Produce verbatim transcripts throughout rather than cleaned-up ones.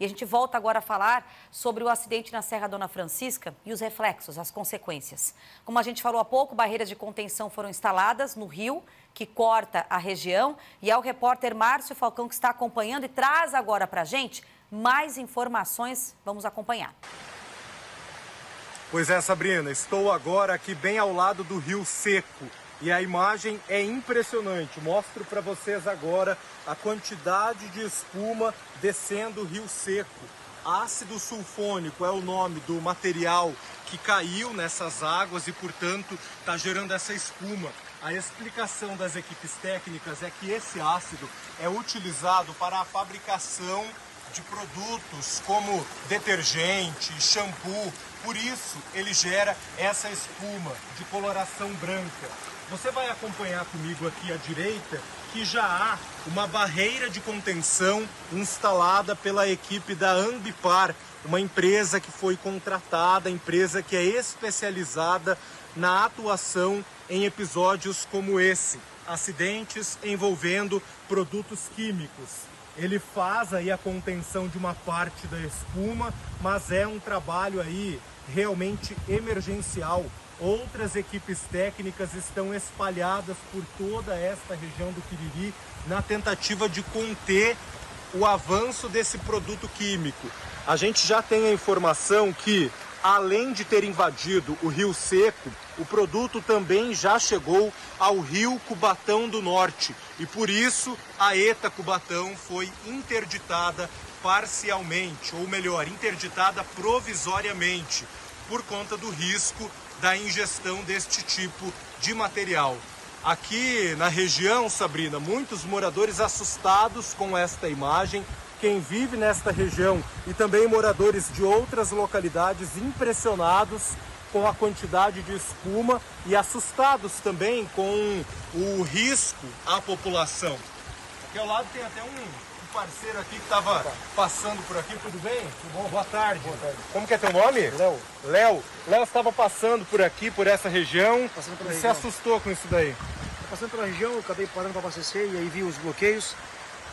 E a gente volta agora a falar sobre o acidente na Serra Dona Francisca e os reflexos, as consequências. Como a gente falou há pouco, barreiras de contenção foram instaladas no rio que corta a região. E é o repórter Márcio Falcão que está acompanhando e traz agora para a gente mais informações. Vamos acompanhar. Pois é, Sabrina, estou agora aqui bem ao lado do Rio Seco. E a imagem é impressionante. Mostro para vocês agora a quantidade de espuma descendo o Rio Seco. Ácido sulfônico é o nome do material que caiu nessas águas e, portanto, está gerando essa espuma. A explicação das equipes técnicas é que esse ácido é utilizado para a fabricação de produtos como detergente, shampoo. Por isso, ele gera essa espuma de coloração branca. Você vai acompanhar comigo aqui à direita que já há uma barreira de contenção instalada pela equipe da Ambipar, uma empresa que foi contratada, empresa que é especializada na atuação em episódios como esse, acidentes envolvendo produtos químicos. Ele faz aí a contenção de uma parte da espuma, mas é um trabalho aí realmente emergencial. Outras equipes técnicas estão espalhadas por toda esta região do Quiriri na tentativa de conter o avanço desse produto químico. A gente já tem a informação que, além de ter invadido o Rio Seco, o produto também já chegou ao Rio Cubatão do Norte. E por isso a Eta Cubatão foi interditada parcialmente, ou melhor, interditada provisoriamente, por conta do risco da ingestão deste tipo de material. Aqui na região, Sabrina, muitos moradores assustados com esta imagem. Quem vive nesta região e também moradores de outras localidades impressionados com a quantidade de espuma e assustados também com o risco à população. Aqui ao lado tem até um parceiro aqui que estava passando por aqui, tudo bem? Tudo bom? Boa tarde. Boa tarde. Como que é teu nome? Léo. Léo. Léo estava passando por aqui, por essa região, passando pela e região. Se assustou com isso daí? Passando pela região, eu acabei parando para abastecer e aí vi os bloqueios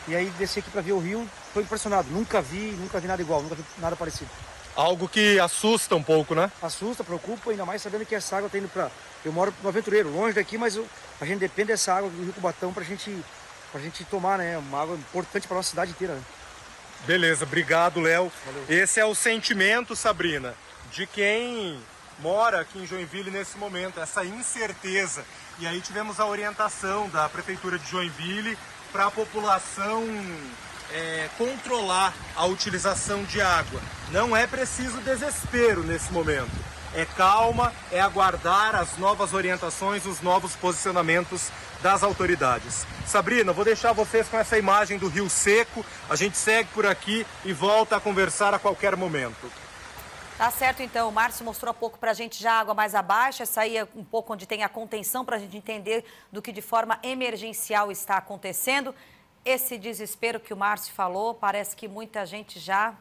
e aí desci aqui para ver o rio, estou impressionado, nunca vi, nunca vi nada igual, nunca vi nada parecido. Algo que assusta um pouco, né? Assusta, preocupa, ainda mais sabendo que essa água está indo para... Eu moro no Aventureiro, longe daqui, mas eu... a gente depende dessa água do Rio Cubatão para a gente... para a gente tomar, né? Uma água importante para a nossa cidade inteira. Né? Beleza, obrigado, Léo. Esse é o sentimento, Sabrina, de quem mora aqui em Joinville nesse momento, essa incerteza. E aí tivemos a orientação da Prefeitura de Joinville para a população é, controlar a utilização de água. Não é preciso desespero nesse momento. É calma, é aguardar as novas orientações, os novos posicionamentos das autoridades. Sabrina, vou deixar vocês com essa imagem do Rio Seco. A gente segue por aqui e volta a conversar a qualquer momento. Tá certo, então. O Márcio mostrou há pouco para a gente já a água mais abaixo, essa aí é um pouco onde tem a contenção para a gente entender do que de forma emergencial está acontecendo. Esse desespero que o Márcio falou, parece que muita gente já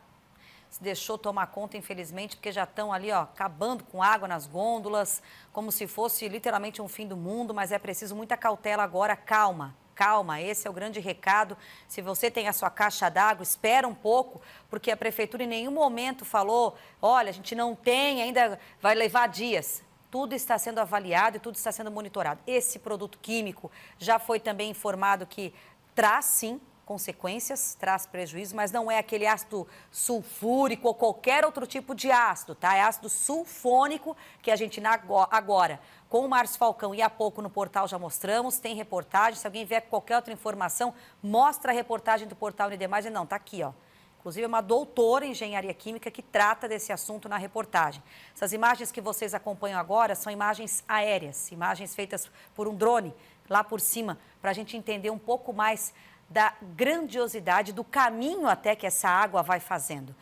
se deixou tomar conta, infelizmente, porque já estão ali, ó, acabando com água nas gôndolas, como se fosse literalmente um fim do mundo, mas é preciso muita cautela agora, calma. Calma, esse é o grande recado. Se você tem a sua caixa d'água, espera um pouco, porque a prefeitura em nenhum momento falou, olha, a gente não tem, ainda vai levar dias. Tudo está sendo avaliado e tudo está sendo monitorado. Esse produto químico já foi também informado que traz, sim, consequências, traz prejuízo, mas não é aquele ácido sulfúrico ou qualquer outro tipo de ácido, tá? É ácido sulfônico que a gente agora, com o Márcio Falcão e há pouco no portal já mostramos, tem reportagem, se alguém vier com qualquer outra informação, mostra a reportagem do portal Unidemagem, não, tá aqui, ó. Inclusive, é uma doutora em engenharia química que trata desse assunto na reportagem. Essas imagens que vocês acompanham agora são imagens aéreas, imagens feitas por um drone lá por cima, para a gente entender um pouco mais da grandiosidade, do caminho até que essa água vai fazendo.